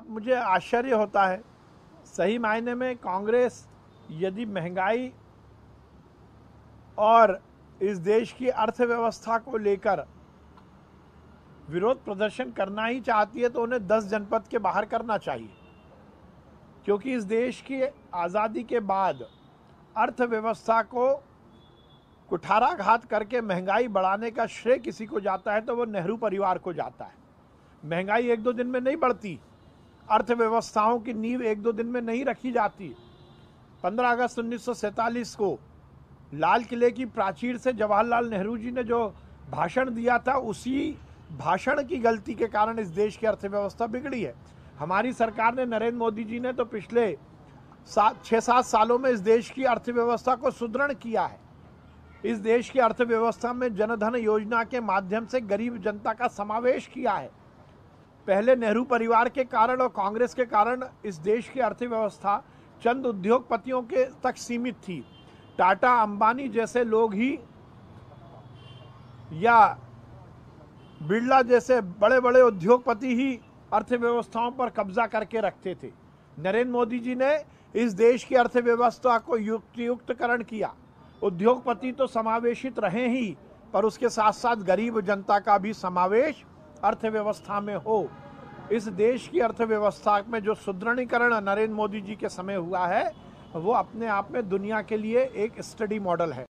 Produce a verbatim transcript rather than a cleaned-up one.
अब मुझे आश्चर्य होता है, सही मायने में कांग्रेस यदि महंगाई और इस देश की अर्थव्यवस्था को लेकर विरोध प्रदर्शन करना ही चाहती है तो उन्हें दस जनपद के बाहर करना चाहिए, क्योंकि इस देश की आज़ादी के बाद अर्थव्यवस्था को कुठाराघात करके महंगाई बढ़ाने का श्रेय किसी को जाता है तो वो नेहरू परिवार को जाता है। महंगाई एक दो दिन में नहीं बढ़ती, अर्थव्यवस्थाओं की नींव एक दो दिन में नहीं रखी जाती। पंद्रह अगस्त उन्नीस सौ सैंतालीस को लाल किले की प्राचीर से जवाहरलाल नेहरू जी ने जो भाषण दिया था, उसी भाषण की गलती के कारण इस देश की अर्थव्यवस्था बिगड़ी है। हमारी सरकार ने, नरेंद्र मोदी जी ने तो पिछले सात छः सात सालों में इस देश की अर्थव्यवस्था को सुदृढ़ किया है। इस देश की अर्थव्यवस्था में जनधन योजना के माध्यम से गरीब जनता का समावेश किया है। पहले नेहरू परिवार के कारण और कांग्रेस के कारण इस देश की अर्थव्यवस्था चंद उद्योगपतियों के तक सीमित थी। टाटा, अंबानी जैसे लोग ही या बिड़ला जैसे बड़े बड़े उद्योगपति ही अर्थव्यवस्थाओं पर कब्जा करके रखते थे। नरेंद्र मोदी जी ने इस देश की अर्थव्यवस्था को युक्तियुक्तकरण किया। उद्योगपति तो समावेशित रहे ही, पर उसके साथ साथ गरीब जनता का भी समावेश अर्थव्यवस्था में हो। इस देश की अर्थव्यवस्था में जो सुदृढ़ीकरण नरेंद्र मोदी जी के समय हुआ है, वो अपने आप में दुनिया के लिए एक स्टडी मॉडल है।